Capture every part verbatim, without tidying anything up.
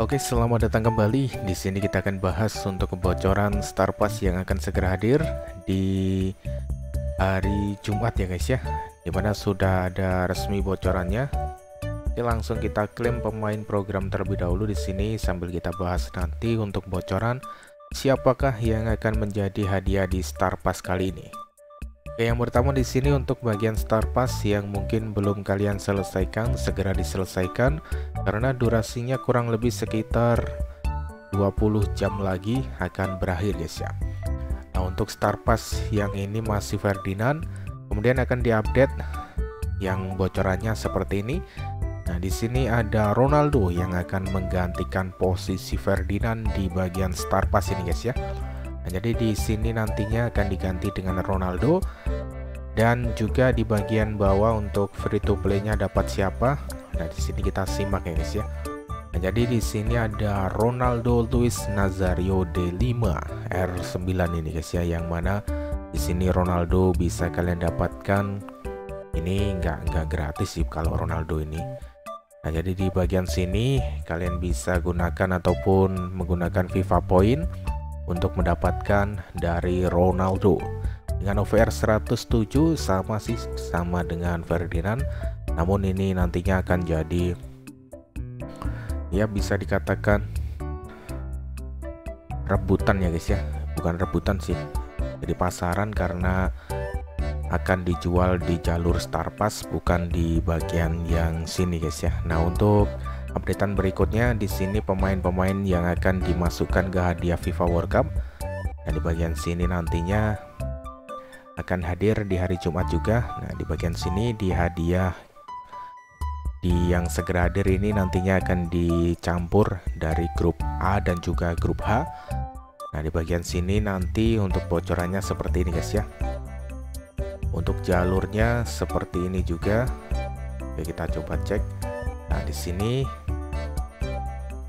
Oke, selamat datang kembali. Di sini kita akan bahas untuk kebocoran Star Pass yang akan segera hadir di hari Jumat ya guys ya, dimana sudah ada resmi bocorannya. Jadi langsung kita klaim pemain program terlebih dahulu di sini sambil kita bahas nanti untuk bocoran siapakah yang akan menjadi hadiah di Star Pass kali ini. Oke, yang pertama di sini untuk bagian Star Pass yang mungkin belum kalian selesaikan, segera diselesaikan karena durasinya kurang lebih sekitar dua puluh jam lagi akan berakhir guys ya. Nah, untuk Star Pass yang ini masih Ferdinand, kemudian akan diupdate yang bocorannya seperti ini. Nah, di sini ada Ronaldo yang akan menggantikan posisi Ferdinand di bagian Star Pass ini guys ya. Nah, jadi di sini nantinya akan diganti dengan Ronaldo, dan juga di bagian bawah untuk free to play-nya dapat siapa. Nah, di sini kita simak ya guys ya. Nah, jadi di sini ada Ronaldo Luis Nazario D lima R sembilan ini guys ya, yang mana di sini Ronaldo bisa kalian dapatkan. Ini nggak nggak gratis sih kalau Ronaldo ini. Nah, jadi di bagian sini kalian bisa gunakan ataupun menggunakan FIFA Point untuk mendapatkan dari Ronaldo. Dengan O V R seratus tujuh sama sih, sama dengan Ferdinand. Namun ini nantinya akan jadi, ya bisa dikatakan rebutan ya guys ya, bukan rebutan sih, jadi pasaran karena akan dijual di jalur Star Pass, bukan di bagian yang sini guys ya. Nah, untuk updatean berikutnya di sini pemain-pemain yang akan dimasukkan ke hadiah FIFA World Cup. Nah, di bagian sini nantinya akan hadir di hari Jumat juga. Nah, di bagian sini di hadiah di yang segera hadir ini nantinya akan dicampur dari grup A dan juga grup H. Nah, di bagian sini nanti untuk bocorannya seperti ini guys ya. Untuk jalurnya seperti ini juga. Oke, kita coba cek. Nah, di sini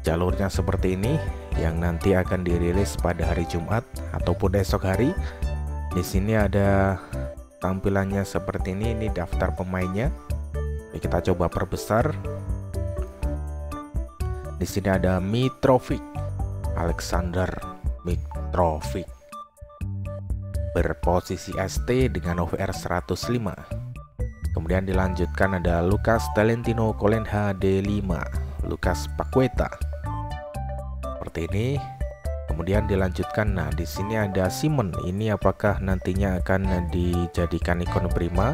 jalurnya seperti ini yang nanti akan dirilis pada hari Jumat ataupun esok hari. Di sini ada tampilannya seperti ini, ini daftar pemainnya. Kita coba perbesar. Di sini ada Mitrovic, Alexander Mitrovic, berposisi S T dengan O V R seratus lima. Kemudian dilanjutkan ada Lucas Talentino Colen H D lima, Lucas Paqueta seperti ini. Kemudian dilanjutkan. Nah, di sini ada Simon. Ini apakah nantinya akan dijadikan ikon prima?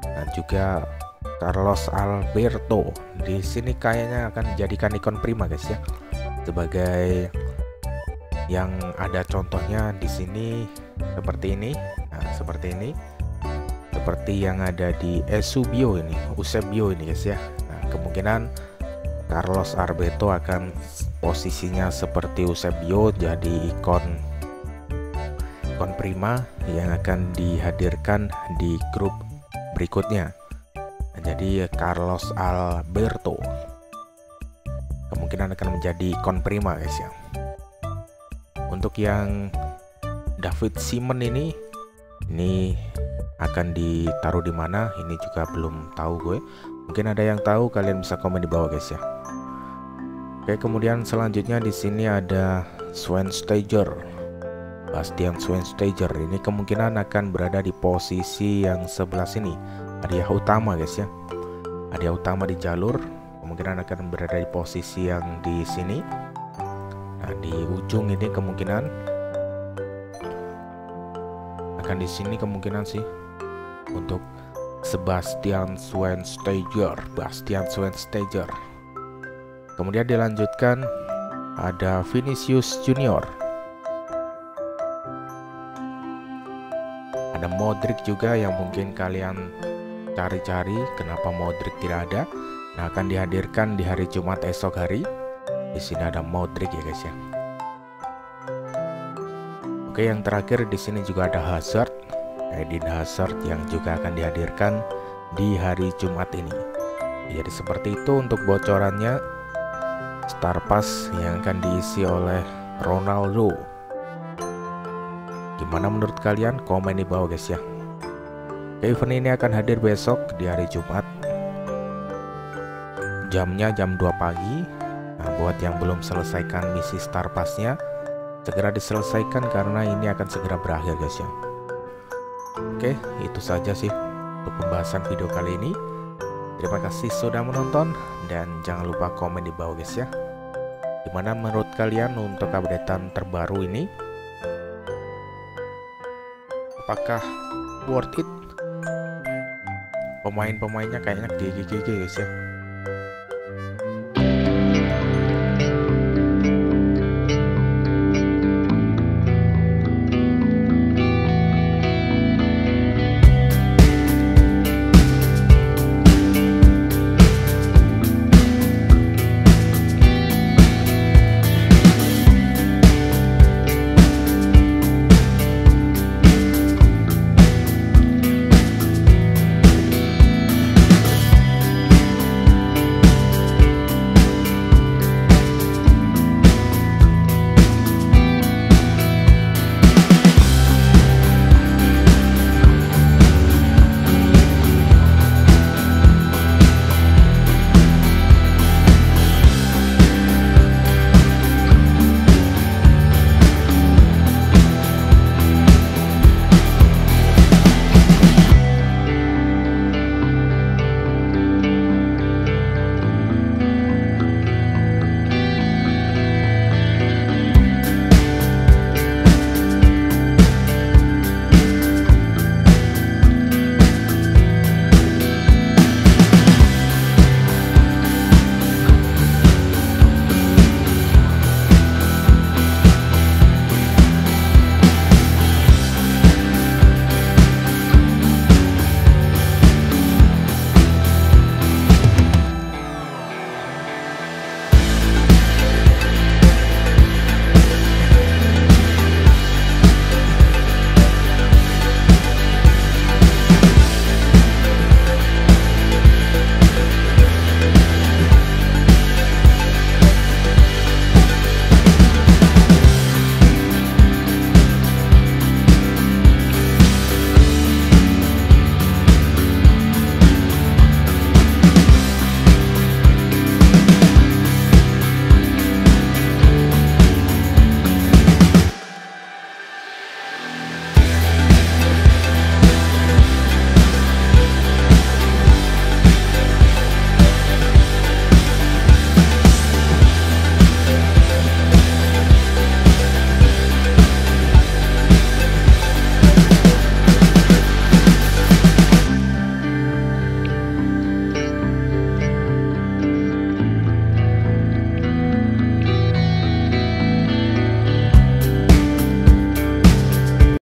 Dan juga Carlos Alberto di sini kayaknya akan dijadikan ikon prima guys ya, sebagai yang ada contohnya di sini seperti ini. Nah, seperti ini, seperti yang ada di Eusebio ini, Eusebio ini guys ya. Nah, kemungkinan Carlos Alberto akan posisinya seperti Eusebio, jadi ikon ikon prima yang akan dihadirkan di grup berikutnya. Nah, jadi Carlos Alberto kemungkinan akan menjadi ikon prima guys ya. Untuk yang David Simon ini, ini akan ditaruh di mana? Ini juga belum tahu gue. Mungkin ada yang tahu, kalian bisa komen di bawah guys ya. Oke, kemudian selanjutnya di sini ada Sven Stager. Bastian Schweinsteiger ini kemungkinan akan berada di posisi yang sebelah sini, hadiah utama guys ya. Hadiah utama di jalur kemungkinan akan berada di posisi yang di sini. Nah, di ujung ini kemungkinan akan di sini kemungkinan sih untuk Sebastian Schweinsteiger, Bastian Schweinsteiger. Kemudian dilanjutkan ada Vinicius Junior. Ada Modric juga yang mungkin kalian cari-cari kenapa Modric tidak ada. Nah, akan dihadirkan di hari Jumat esok hari. Di sini ada Modric ya guys ya. Oke, yang terakhir di sini juga ada Hazard, Eden Hazard yang juga akan dihadirkan di hari Jumat ini. Jadi seperti itu untuk bocorannya Star Pass yang akan diisi oleh Ronaldo. Gimana menurut kalian? Komen di bawah guys ya. Event ini akan hadir besok di hari Jumat. Jamnya jam dua pagi Nah, buat yang belum selesaikan misi Star Pass-nya, segera diselesaikan karena ini akan segera berakhir, guys ya. Oke, itu saja sih untuk pembahasan video kali ini. Terima kasih sudah menonton dan jangan lupa komen di bawah, guys ya. Gimana menurut kalian untuk updatean terbaru ini? Apakah worth it? Pemain-pemainnya kayaknya G G G, guys ya.